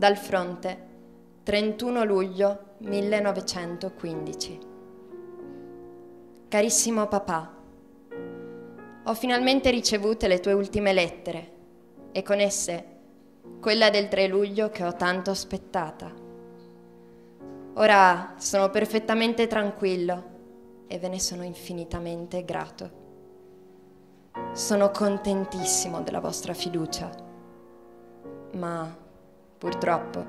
Dal fronte, 31 luglio 1915. Carissimo papà, ho finalmente ricevute le tue ultime lettere e con esse quella del 3 luglio che ho tanto aspettata. Ora sono perfettamente tranquillo e ve ne sono infinitamente grato. Sono contentissimo della vostra fiducia, ma purtroppo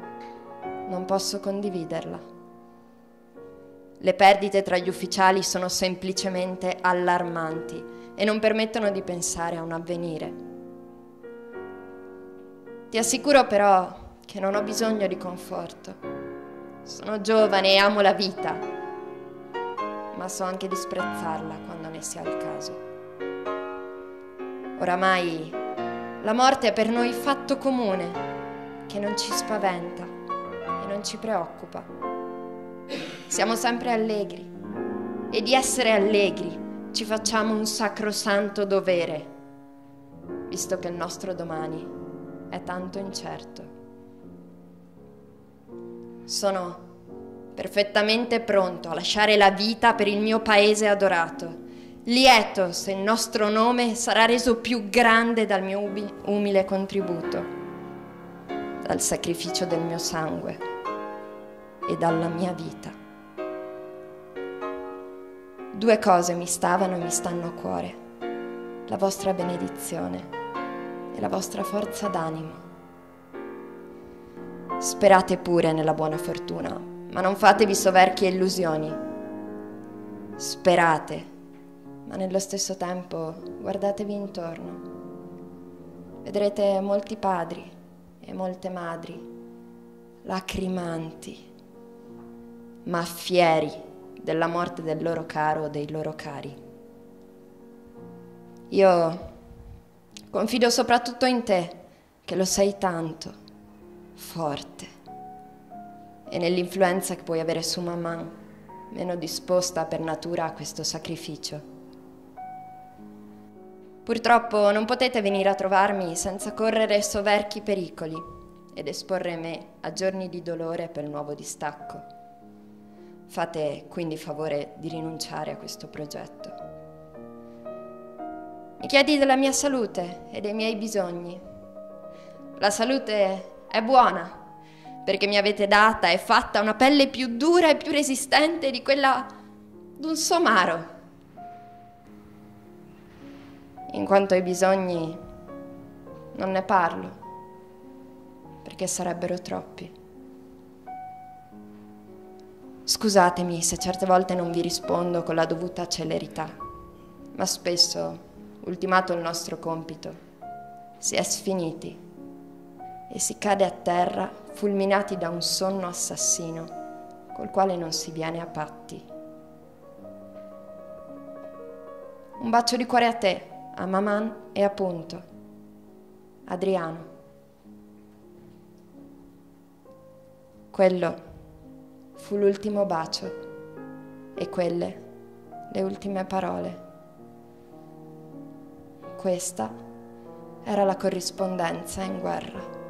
non posso condividerla. Le perdite tra gli ufficiali sono semplicemente allarmanti e non permettono di pensare a un avvenire. Ti assicuro però che non ho bisogno di conforto. Sono giovane e amo la vita, ma so anche disprezzarla quando ne sia il caso. Oramai la morte è per noi fatto comune, che non ci spaventa e non ci preoccupa. Siamo sempre allegri e di essere allegri ci facciamo un sacrosanto dovere, visto che il nostro domani è tanto incerto. Sono perfettamente pronto a lasciare la vita per il mio paese adorato, lieto se il nostro nome sarà reso più grande dal mio umile contributo, dal sacrificio del mio sangue e dalla mia vita. Due cose mi stavano e mi stanno a cuore: la vostra benedizione e la vostra forza d'animo. Sperate pure nella buona fortuna, ma non fatevi soverchie illusioni. Sperate, ma nello stesso tempo guardatevi intorno. Vedrete molti padri e molte madri lacrimanti, ma fieri della morte del loro caro o dei loro cari. Io confido soprattutto in te, che lo sei tanto, forte, e nell'influenza che puoi avere su mamma, meno disposta per natura a questo sacrificio. Purtroppo non potete venire a trovarmi senza correre soverchi pericoli ed esporre me a giorni di dolore per il nuovo distacco. Fate quindi favore di rinunciare a questo progetto. Mi chiedi della mia salute e dei miei bisogni. La salute è buona, perché mi avete data e fatta una pelle più dura e più resistente di quella d'un somaro. In quanto ai bisogni, non ne parlo, perché sarebbero troppi. Scusatemi se certe volte non vi rispondo con la dovuta celerità, ma spesso, ultimato il nostro compito, si è sfiniti e si cade a terra fulminati da un sonno assassino col quale non si viene a patti. Un bacio di cuore a te, a Maman e appunto, Adriano. Quello fu l'ultimo bacio e quelle le ultime parole. Questa era la corrispondenza in guerra.